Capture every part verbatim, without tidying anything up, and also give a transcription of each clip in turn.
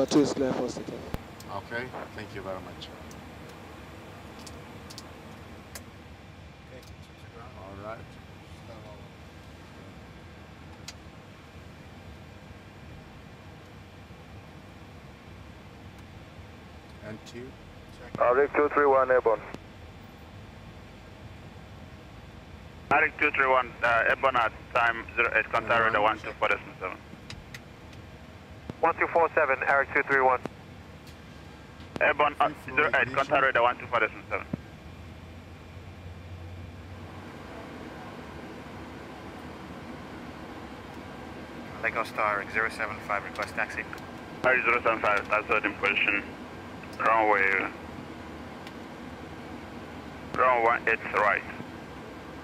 Number two is clear for sitting. Okay, thank you very much. All right. And two. ARIK two three one airborne. ARIK two three one uh, airborne at time zero eight, contact radar one two four seven. one two four seven, ARIK two three one. Airborne at zero eight, contact radar one two four seven. Lagos to ARIK zero seven five, request taxi. ARIK zero seven five, hazard in position. Runway. Runway eighteen right.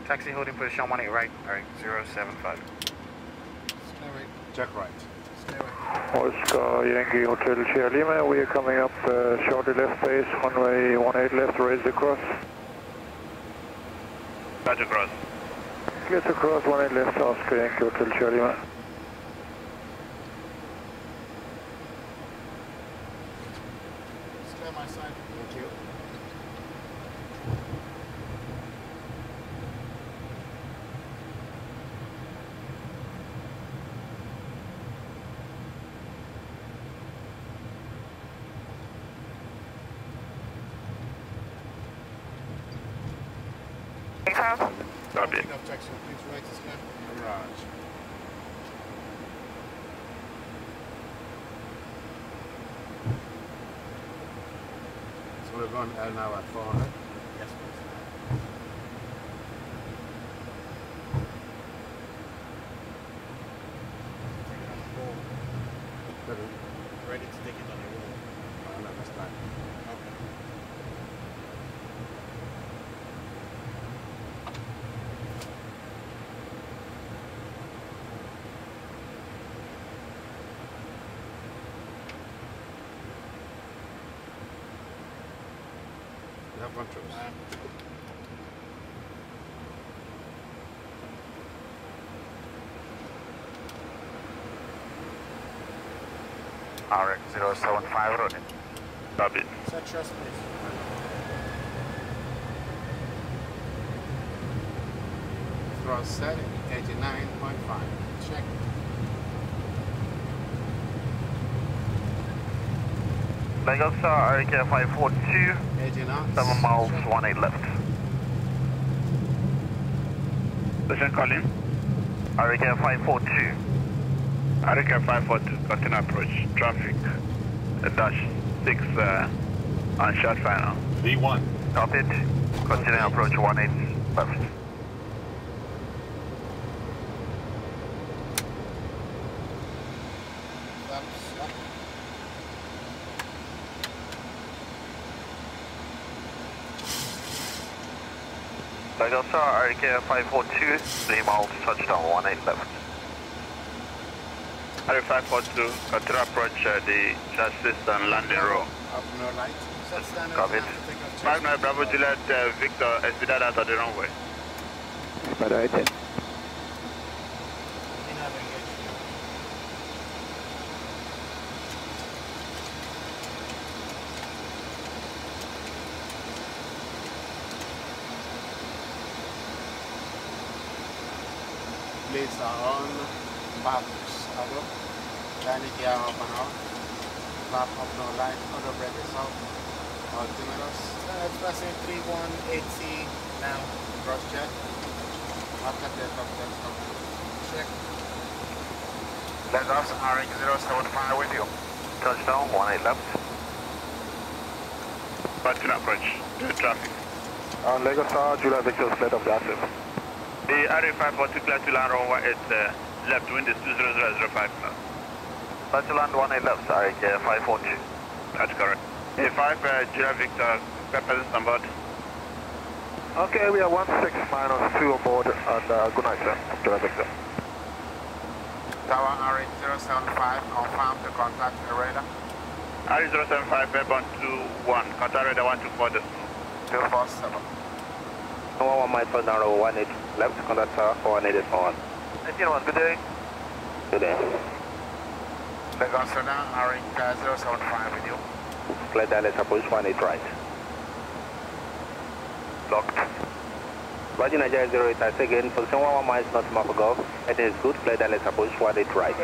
Taxi holding position one eight right, ARIK zero seven five. Check right. Oscar Yankee Hotel, Sierra Lima, we are coming up uh, shortly left base, runway one eight left, raise the cross. Roger, cross. Clear to cross, one eight left, Oscar Yankee Hotel, Sierra Lima. Clear my side. Thank you. Copy. Pick up taxi, please right this left. Garage. So we're going L now at four hundred? Yes, please. Ready, Ready to take it on the wall. I don't understand. Okay. Controls. ARIK zero seven five running. Copy. Set trust, please. Thrust set eighty-nine point five. Check. Lagos to ARIK five four two, seven miles, one eight left. Station calling. ARIK five four two. ARIK five four two, continue approach. Traffic, uh, dash six, uh, and short final. D one. Copied. Continue approach, one eight left. Lagos to ARIK five four two, three miles, touchdown one eight left. ARIK five four two, continue approach uh, the chassis and landing row. Up no light. Copy. five nine Bravo Juliet, uh, Victor, Espedad out of the runway. Espedad eighteen. Plates are on, baffles are up, landing gear up and out, map up no light, auto brake is out, altimeters, uh, passing three one eight C now, cross check, market the top desktop, check. Lagos ARIK zero seven five with you, touchdown one eight left. Continue approach, to traffic. Uh, Lagos to Juliet Victor, flight of the asset. The ARIK five four two clear to land runway eight uh, left, wind is two zero zero zero five plus. Clear to land one eight left, ARIK uh, five four two. That's correct. A five, uh, Julia Victor, clear presence on board. Okay, we are one six minus two on board, and uh, good night, sir, Julia Victor. Tower ARIK zero seven five, confirm the contact radar. ARIK zero seven five, airborne two one, contact radar one two four decimal. two four seven. one one miles for narrow one eight left, contact tower four one eight is on. nineteen one, good day. Good day. Lagos Sudan, ARIK uh, zero seven five with you. Flight Dallas, Apollo one eight right. Locked. Virgin Nigeria zero eight, I say again, position eleven miles north Mapa Gulf. Everything is good, flight Dallas, Apollo one eight right.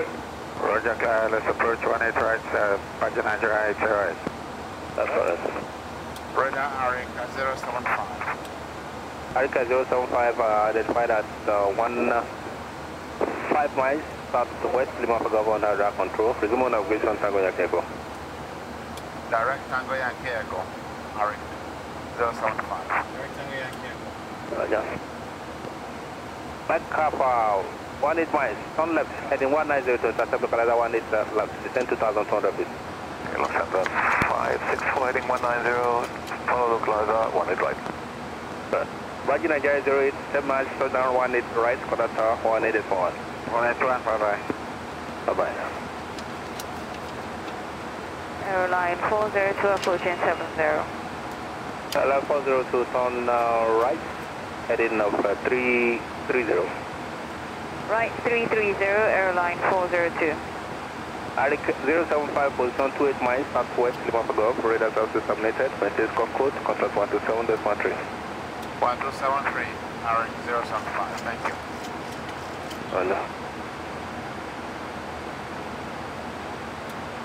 Roger, uh, let's approach one eight right, uh, Virgin Nigeria eight zero eight. That's for us. Roger, ARIK zero seven five. ARIK zero seven five uh, identified at uh, one, uh, five miles southwest Lima for Governor under radar control. Resume on navigation Tango Yankee Echo. Direct Tango Yankee Echo. ARIK zero seven five. Direct Tango Yankee Echo. Roger. Back half uh, one eight miles, turn left, heading one nine zero to intercept localizer one eight uh, left, descend two thousand two hundred feet. Okay, Los Angeles five six four heading one nine zero, follow localizer one eight right. Virgin Nigeria zero eight, seven miles, down one eight right, quarter tower one eight is forward. one eight right, bye bye. Bye bye. Airline four zero two, approaching seven zero. Airline four zero two, turn uh, right, heading of uh, three three zero. Right three three zero, airline four zero two. ARIK zero seven five, position two eight miles, southwest, Lima for Gulf, radar services terminated, message code, contact one two seven point one three. one two seven three, ARIK zero seven five, thank you. Oh no.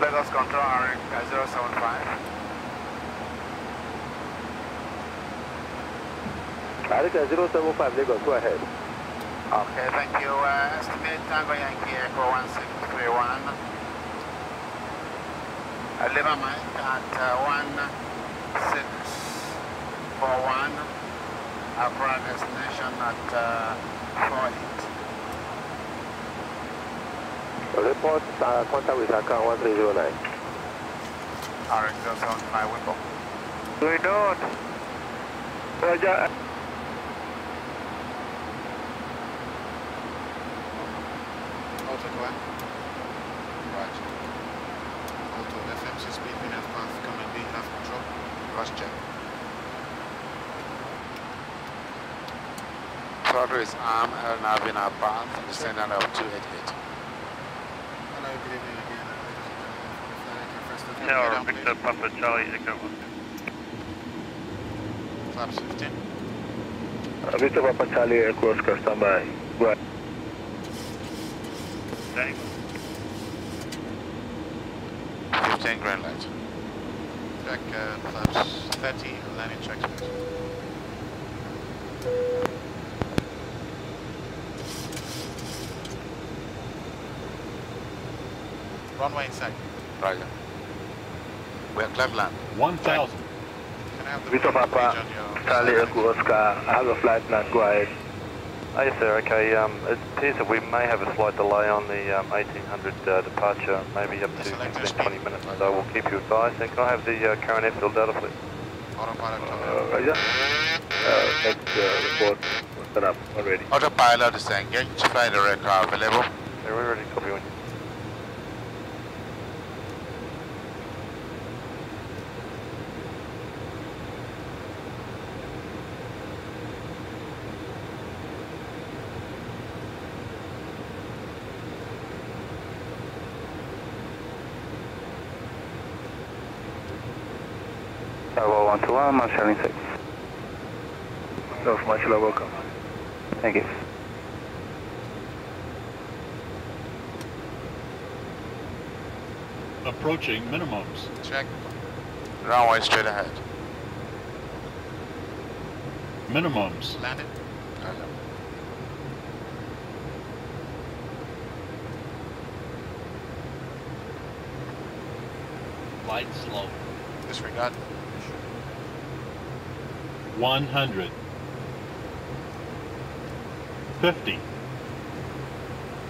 Let us control ARIK zero seven five. ARIK zero seven five, Lagos, go ahead. Okay, thank you. Uh, estimate Tango Yankee Echo one six three one. Uh, Lima Mike at uh, one six four one. Accra destination at uh, forty-eight. Report uh, contact with Accra one three zero nine. ARIK zero seven five, Whipple. We don't. Roger. Auto one. Roger. Auto F M C speed, we have path, come and be half control. Cross check. Throttle is armed and now in our path, descendant of two eight eight. Hello, good evening again. Tower, Victor Papa Charlie, Echo one two. Flaps fifteen. Uh, Victor Papa Charlie, Echo Oscar, stand by. Go ahead. Thanks. fifteen, green light. Check uh, flaps thirty, landing check space. Runway inside. Roger. We are clear land. one thousand. Can I have the Vito Papa, Charlie Echo Oscar, I have a flight now, go ahead. Hey sir, okay, um, it appears that we may have a slight delay on the um, eighteen hundred uh, departure, maybe up to fifteen, twenty minutes, so we'll keep you advised. And can I have the uh, current airfield data, please? Autopilot. Uh, Roger. Uh, that's uh, report set up already. Autopilot is engaged, fighter aircraft available. Yeah, we're ready to copy on you. one two one, Marshal in six. North Marshal, welcome. Thank you. Approaching minimums. Check. Runway straight ahead. Minimums. Landed. Flight slow. Disregard. one hundred, fifty,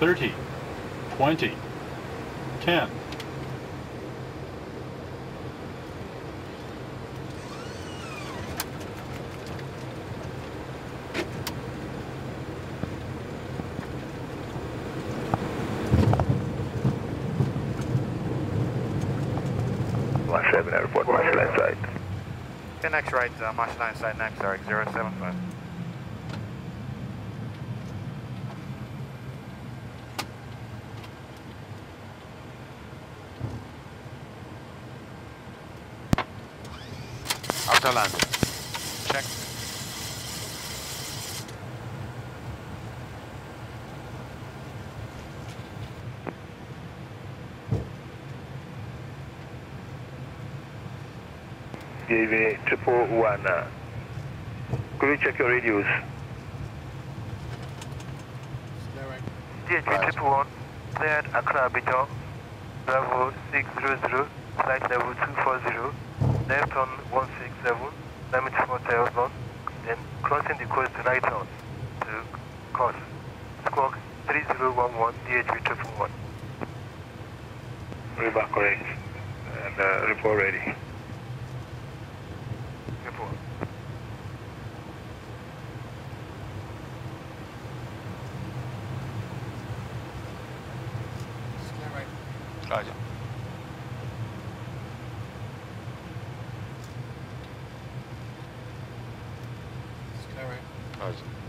thirty, twenty, ten. one seven airport, Marshal inside. Okay, next right, uh, Marshal inside next, ARIK zero seven five. Counter landing. Check. D H V triple one. Could you check your radios? D H V triple one, cleared Accra Abidjan, level six hundred, flight level two forty, left on one sixty-seven, limit four thousand, then crossing the coast to Lighthouse to coast. Squawk three zero one one, D H V triple one. River correct, and uh, report ready. Roger. It's clear, right? Roger.